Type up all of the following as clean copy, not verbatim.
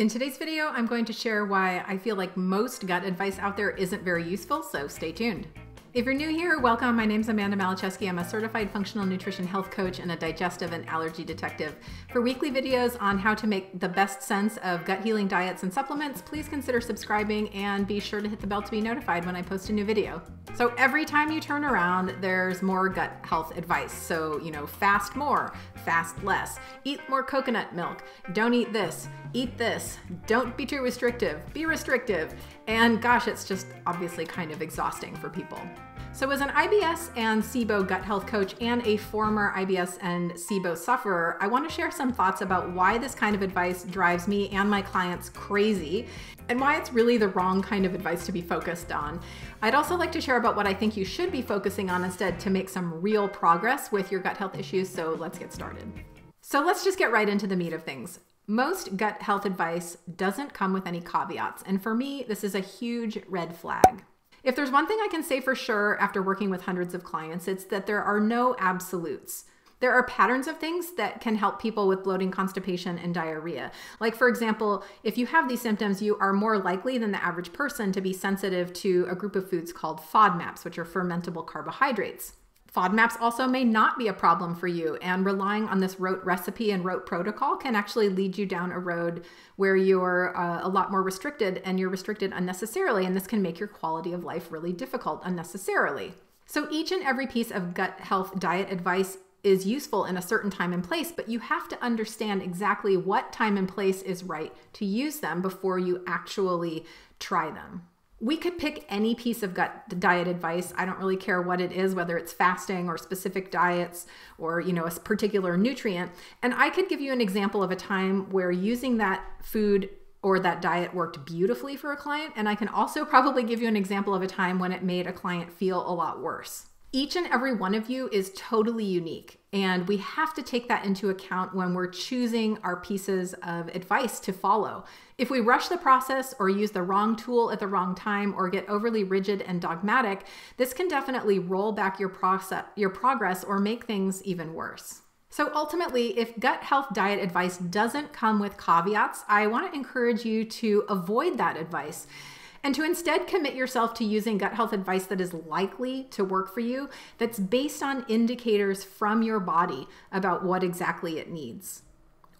In today's video, I'm going to share why I feel like most gut advice out there isn't very useful, so stay tuned. If you're new here, welcome. My name's Amanda Malachewski. I'm a certified functional nutrition health coach and a digestive and allergy detective. For weekly videos on how to make the best sense of gut healing diets and supplements, please consider subscribing and be sure to hit the bell to be notified when I post a new video. So every time you turn around, there's more gut health advice. So, you know, fast more, fast less, eat more coconut milk, don't eat this, don't be too restrictive, be restrictive. And gosh, it's just obviously kind of exhausting for people. So as an IBS and SIBO gut health coach and a former IBS and SIBO sufferer, I want to share some thoughts about why this kind of advice drives me and my clients crazy, and why it's really the wrong kind of advice to be focused on. I'd also like to share about what I think you should be focusing on instead to make some real progress with your gut health issues, so let's get started. So let's just get right into the meat of things. Most gut health advice doesn't come with any caveats, and for me, this is a huge red flag. If there's one thing I can say for sure after working with hundreds of clients, it's that there are no absolutes. There are patterns of things that can help people with bloating, constipation, and diarrhea. Like, for example, if you have these symptoms, you are more likely than the average person to be sensitive to a group of foods called FODMAPs, which are fermentable carbohydrates. FODMAPs also may not be a problem for you, and relying on this rote recipe and rote protocol can actually lead you down a road where you're a lot more restricted, and you're restricted unnecessarily, and this can make your quality of life really difficult unnecessarily. So each and every piece of gut health diet advice is useful in a certain time and place, but you have to understand exactly what time and place is right to use them before you actually try them. We could pick any piece of gut diet advice. I don't really care what it is, whether it's fasting or specific diets or, you know, a particular nutrient. And I could give you an example of a time where using that food or that diet worked beautifully for a client. And I can also probably give you an example of a time when it made a client feel a lot worse. Each and every one of you is totally unique, and we have to take that into account when we're choosing our pieces of advice to follow. If we rush the process or use the wrong tool at the wrong time or get overly rigid and dogmatic, this can definitely roll back your progress or make things even worse. So ultimately, if gut health diet advice doesn't come with caveats, I want to encourage you to avoid that advice, and to instead commit yourself to using gut health advice that is likely to work for you, that's based on indicators from your body about what exactly it needs,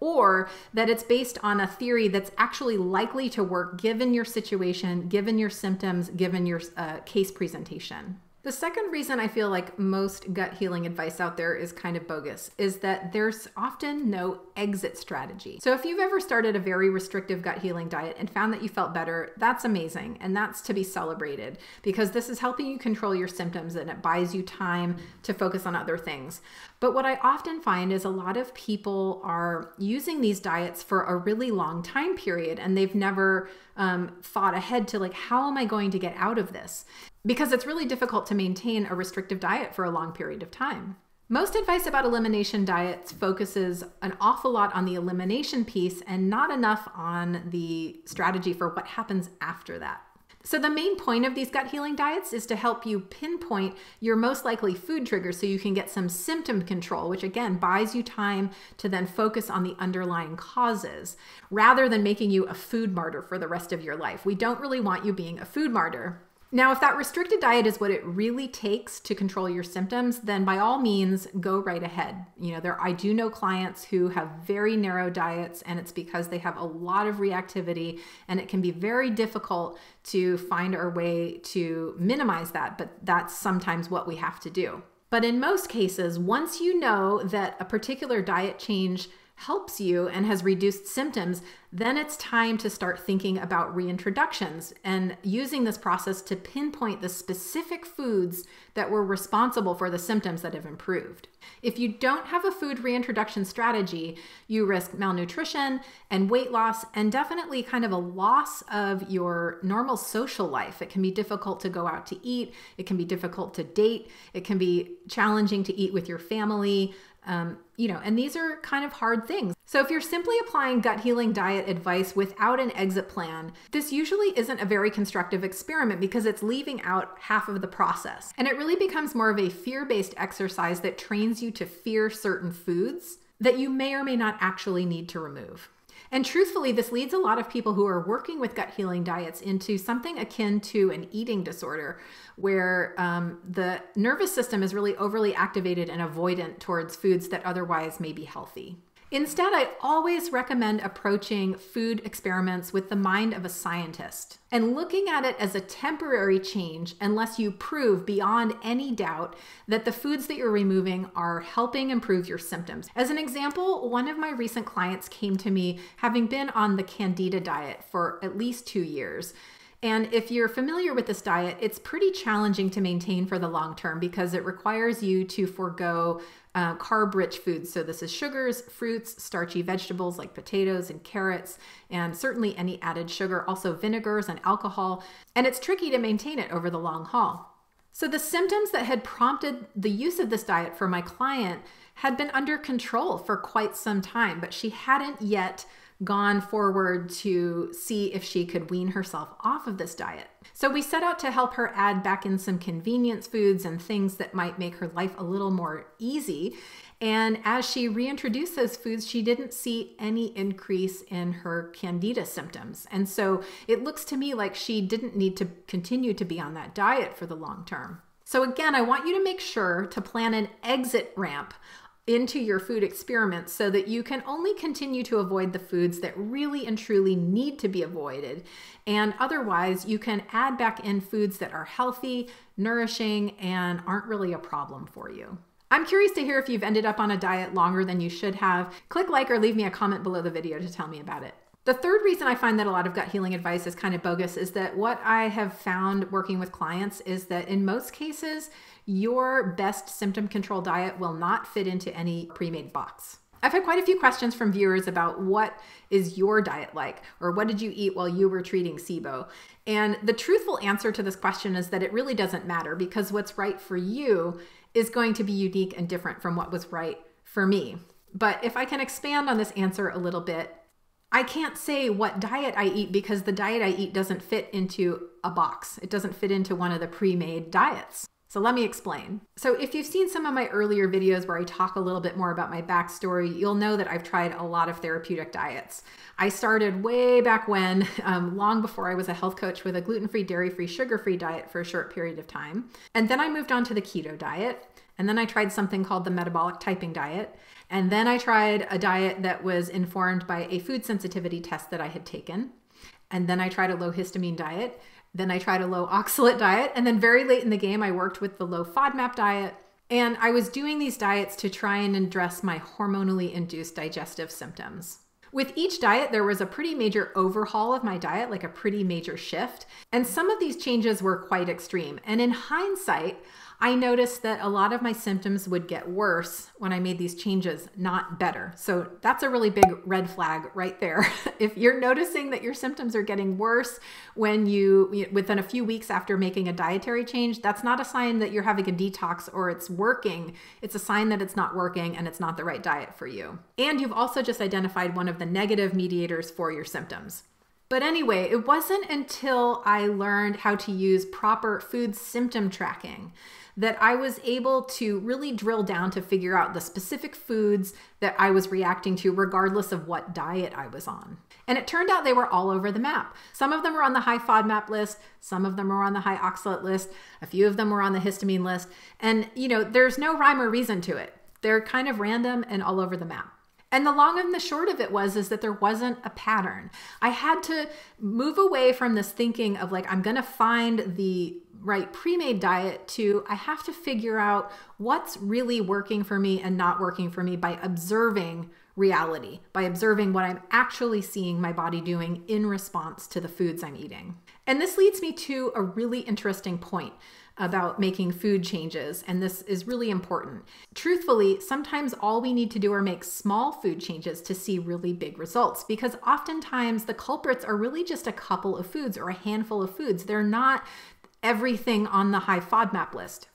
or that it's based on a theory that's actually likely to work given your situation, given your symptoms, given your case presentation. The second reason I feel like most gut healing advice out there is kind of bogus is that there's often no exit strategy. So if you've ever started a very restrictive gut healing diet and found that you felt better, that's amazing. And that's to be celebrated, because this is helping you control your symptoms and it buys you time to focus on other things. But what I often find is a lot of people are using these diets for a really long time period, and they've never thought ahead to, like, how am I going to get out of this? Because it's really difficult to maintain a restrictive diet for a long period of time. Most advice about elimination diets focuses an awful lot on the elimination piece and not enough on the strategy for what happens after that. So the main point of these gut healing diets is to help you pinpoint your most likely food trigger so you can get some symptom control, which again buys you time to then focus on the underlying causes, rather than making you a food martyr for the rest of your life. We don't really want you being a food martyr. Now, if that restricted diet is what it really takes to control your symptoms, then by all means, go right ahead. You know, I do know clients who have very narrow diets, and it's because they have a lot of reactivity, and it can be very difficult to find our way to minimize that, but that's sometimes what we have to do. But in most cases, once you know that a particular diet change helps you and has reduced symptoms, then it's time to start thinking about reintroductions and using this process to pinpoint the specific foods that were responsible for the symptoms that have improved. If you don't have a food reintroduction strategy, you risk malnutrition and weight loss, and definitely kind of a loss of your normal social life. It can be difficult to go out to eat. It can be difficult to date. It can be challenging to eat with your family. You know, and these are kind of hard things. So if you're simply applying gut healing diet advice without an exit plan, this usually isn't a very constructive experiment, because it's leaving out half of the process. And it really becomes more of a fear-based exercise that trains you to fear certain foods that you may or may not actually need to remove. And truthfully, this leads a lot of people who are working with gut healing diets into something akin to an eating disorder, where the nervous system is really overly activated and avoidant towards foods that otherwise may be healthy. Instead, I always recommend approaching food experiments with the mind of a scientist and looking at it as a temporary change unless you prove beyond any doubt that the foods that you're removing are helping improve your symptoms. As an example, one of my recent clients came to me having been on the Candida diet for at least 2 years. And if you're familiar with this diet, it's pretty challenging to maintain for the long term because it requires you to forego carb-rich foods. So this is sugars, fruits, starchy vegetables like potatoes and carrots, and certainly any added sugar, also vinegars and alcohol. And it's tricky to maintain it over the long haul. So the symptoms that had prompted the use of this diet for my client had been under control for quite some time, but she hadn't yet gone forward to see if she could wean herself off of this diet. So we set out to help her add back in some convenience foods and things that might make her life a little more easy. And as she reintroduced those foods, she didn't see any increase in her Candida symptoms. And so it looks to me like she didn't need to continue to be on that diet for the long term. So again, I want you to make sure to plan an exit ramp into your food experiments so that you can only continue to avoid the foods that really and truly need to be avoided. And otherwise, you can add back in foods that are healthy, nourishing, and aren't really a problem for you. I'm curious to hear if you've ended up on a diet longer than you should have. Click like or leave me a comment below the video to tell me about it. The third reason I find that a lot of gut healing advice is kind of bogus is that what I have found working with clients is that in most cases, your best symptom control diet will not fit into any pre-made box. I've had quite a few questions from viewers about what is your diet like, or what did you eat while you were treating SIBO? And the truthful answer to this question is that it really doesn't matter, because what's right for you is going to be unique and different from what was right for me. But if I can expand on this answer a little bit, I can't say what diet I eat because the diet I eat doesn't fit into a box. It doesn't fit into one of the pre-made diets. So let me explain. So if you've seen some of my earlier videos where I talk a little bit more about my backstory, you'll know that I've tried a lot of therapeutic diets. I started way back when, long before I was a health coach, with a gluten-free, dairy-free, sugar-free diet for a short period of time. And then I moved on to the keto diet. And then I tried something called the metabolic typing diet. And then I tried a diet that was informed by a food sensitivity test that I had taken. And then I tried a low histamine diet. Then I tried a low oxalate diet. And then very late in the game, I worked with the low FODMAP diet. And I was doing these diets to try and address my hormonally induced digestive symptoms. With each diet, there was a pretty major overhaul of my diet, like a pretty major shift. And some of these changes were quite extreme. And in hindsight, I noticed that a lot of my symptoms would get worse when I made these changes, not better. So that's a really big red flag right there. If you're noticing that your symptoms are getting worse when you within a few weeks after making a dietary change, that's not a sign that you're having a detox or it's working. It's a sign that it's not working and it's not the right diet for you. And you've also just identified one of the negative mediators for your symptoms. But anyway, it wasn't until I learned how to use proper food symptom tracking that I was able to really drill down to figure out the specific foods that I was reacting to regardless of what diet I was on. And it turned out they were all over the map. Some of them were on the high FODMAP list, some of them were on the high oxalate list, a few of them were on the histamine list, and you know, there's no rhyme or reason to it. They're kind of random and all over the map. And the long and the short of it was that there wasn't a pattern. I had to move away from this thinking of like, I'm gonna find the right pre-made diet, to I have to figure out what's really working for me and not working for me by observing reality, by observing what I'm actually seeing my body doing in response to the foods I'm eating. And this leads me to a really interesting point about making food changes, and this is really important. Truthfully, sometimes all we need to do are make small food changes to see really big results, because oftentimes the culprits are really just a couple of foods or a handful of foods. They're not everything on the high FODMAP list.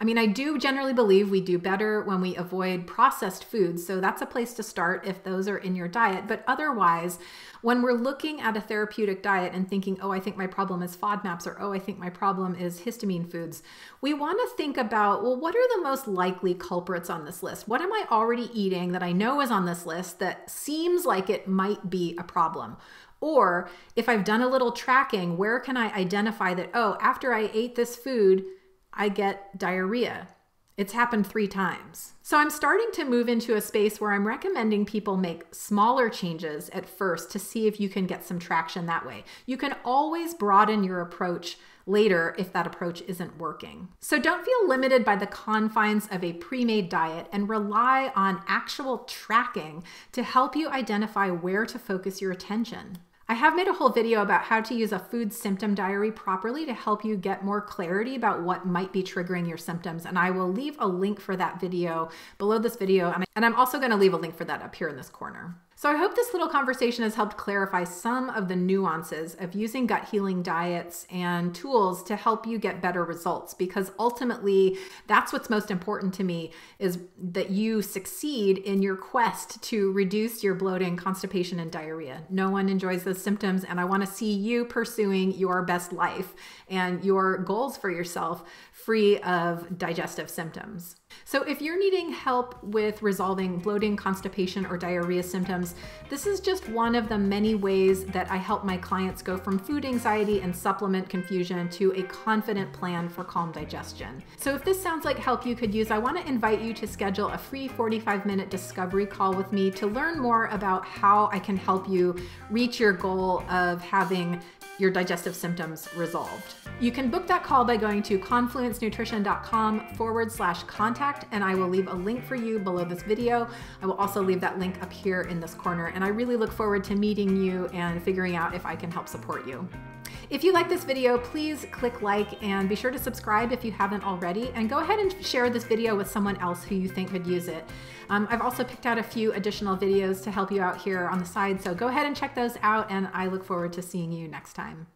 I mean, I do generally believe we do better when we avoid processed foods, so that's a place to start if those are in your diet. But otherwise, when we're looking at a therapeutic diet and thinking, oh, I think my problem is FODMAPs, or oh, I think my problem is histamine foods, we want to think about, well, what are the most likely culprits on this list? What am I already eating that I know is on this list that seems like it might be a problem? Or if I've done a little tracking, where can I identify that, oh, after I ate this food, I get diarrhea. It's happened 3 times. So I'm starting to move into a space where I'm recommending people make smaller changes at first to see if you can get some traction that way. You can always broaden your approach later if that approach isn't working. So don't feel limited by the confines of a pre-made diet and rely on actual tracking to help you identify where to focus your attention. I have made a whole video about how to use a food symptom diary properly to help you get more clarity about what might be triggering your symptoms, and I will leave a link for that video below this video, and I'm also going to leave a link for that up here in this corner. So I hope this little conversation has helped clarify some of the nuances of using gut healing diets and tools to help you get better results, because ultimately that's what's most important to me, is that you succeed in your quest to reduce your bloating, constipation, and diarrhea. No one enjoys those symptoms, and I want to see you pursuing your best life and your goals for yourself free of digestive symptoms. So if you're needing help with resolving bloating, constipation, or diarrhea symptoms, this is just one of the many ways that I help my clients go from food anxiety and supplement confusion to a confident plan for calm digestion. So if this sounds like help you could use, I want to invite you to schedule a free 45-minute discovery call with me to learn more about how I can help you reach your goal of having your digestive symptoms resolved. You can book that call by going to confluencenutrition.com/contact, and I will leave a link for you below this video. I will also leave that link up here in this corner, and I really look forward to meeting you and figuring out if I can help support you. If you like this video, please click like and be sure to subscribe if you haven't already, and go ahead and share this video with someone else who you think could use it. I've also picked out a few additional videos to help you out here on the side, so go ahead and check those out, and I look forward to seeing you next time.